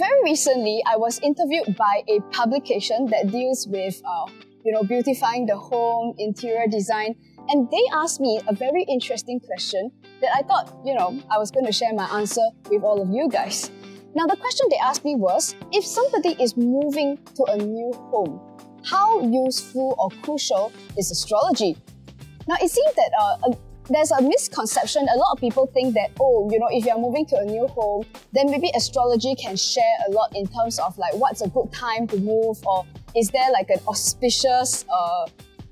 Very recently, I was interviewed by a publication that deals with beautifying the home, interior design, and they asked me a very interesting question that I thought, I was going to share my answer with all of you guys. Now, the question they asked me was, if somebody is moving to a new home, how useful or crucial is astrology? Now, it seems that there's a misconception. A lot of people think that, if you're moving to a new home, then maybe astrology can share a lot in terms of like what's a good time to move, or is there like an auspicious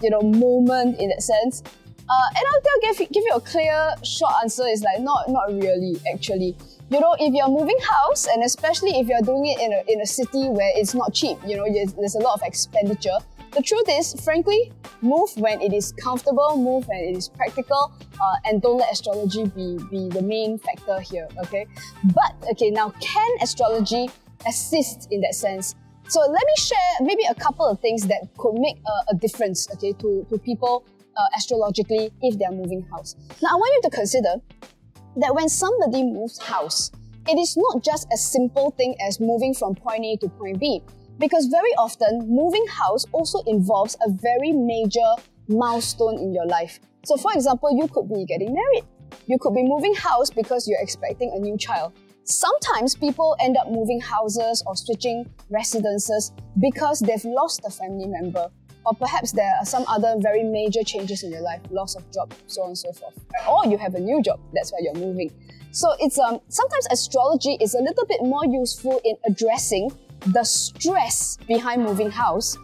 moment in that sense? And I'll give you a clear, short answer. It's like not really, actually. If you're moving house, and especially if you're doing it in a city where it's not cheap, there's a lot of expenditure. The truth is, frankly, move when it is comfortable, move when it is practical, and don't let astrology be the main factor here, okay? But, okay, now, can astrology assist in that sense? So let me share maybe a couple of things that could make a difference, okay, to people astrologically if they're moving house. Now, I want you to consider that when somebody moves house, it is not just a simple thing as moving from point A to point B. Because very often, moving house also involves a very major milestone in your life. So for example, you could be getting married. You could be moving house because you're expecting a new child. Sometimes people end up moving houses or switching residences because they've lost a family member. Or perhaps there are some other very major changes in your life, loss of job, so on and so forth. Or you have a new job, that's why you're moving. So it's sometimes astrology is a little bit more useful in addressing the stress behind moving house.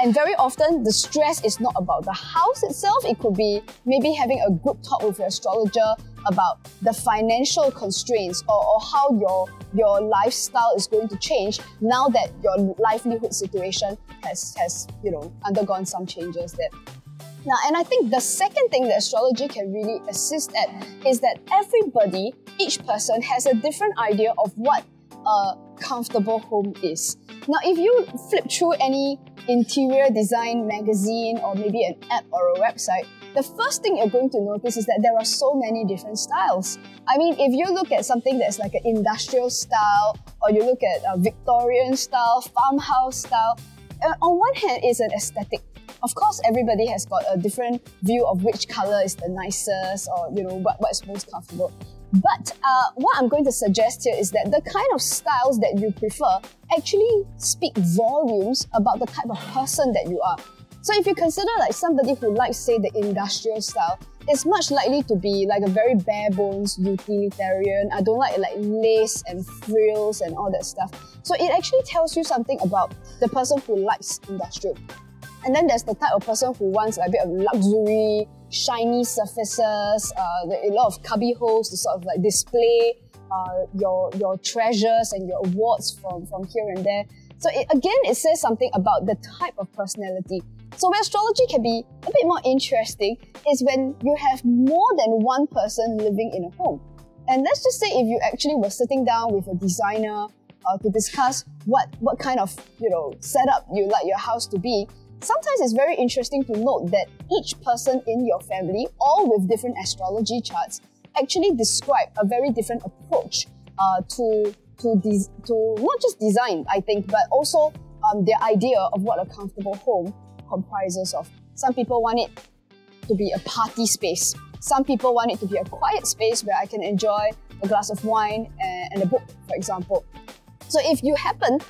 And very often, the stress is not about the house itself. It could be maybe having a good talk with your astrologer about the financial constraints or how your lifestyle is going to change now that your livelihood situation has undergone some changes there. Now, and I think the second thing that astrology can really assist at is that everybody, each person, has a different idea of what a comfortable home is. Now, if you flip through any interior design magazine or maybe an app or a website, the first thing you're going to notice is that there are so many different styles. I mean, if you look at something that's like an industrial style, or you look at a Victorian style, farmhouse style, on one hand, it's an aesthetic. Of course, everybody has got a different view of which color is the nicest, or what's most comfortable. But what I'm going to suggest here is that the kind of styles that you prefer actually speak volumes about the type of person that you are. So if you consider like somebody who likes, say, the industrial style, it's much likely to be like a very bare bones utilitarian. I don't like lace and frills and all that stuff. So it actually tells you something about the person who likes industrial. And then there's the type of person who wants a bit of luxury, shiny surfaces, a lot of cubby holes to sort of like display your treasures and your awards from here and there. So again, it says something about the type of personality. So where astrology can be a bit more interesting is when you have more than one person living in a home. And let's just say if you actually were sitting down with a designer to discuss what kind of setup you like your house to be, sometimes it's very interesting to note that each person in your family, all with different astrology charts, actually describe a very different approach to not just design, I think, but also their idea of what a comfortable home comprises of. Some people want it to be a party space. Some people want it to be a quiet space where I can enjoy a glass of wine and a book, for example. So if you happen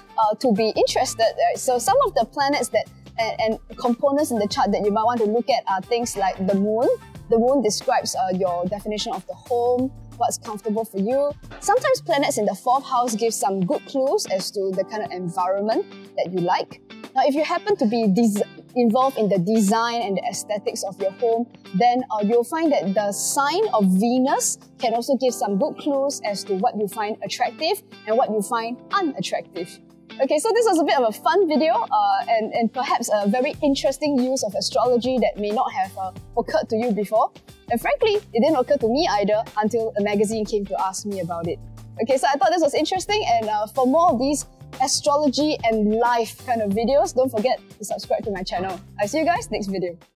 to be interested, so some of the planets that and components in the chart that you might want to look at are things like the moon. The moon describes your definition of the home, what's comfortable for you. Sometimes planets in the fourth house give some good clues as to the kind of environment that you like. Now, if you happen to be involved in the design and the aesthetics of your home, then you'll find that the sign of Venus can also give some good clues as to what you find attractive and what you find unattractive. Okay, so this was a bit of a fun video and perhaps a very interesting use of astrology that may not have occurred to you before. And frankly, it didn't occur to me either until a magazine came to ask me about it. Okay, so I thought this was interesting, and for more of these astrology and life kind of videos, don't forget to subscribe to my channel. I'll see you guys next video.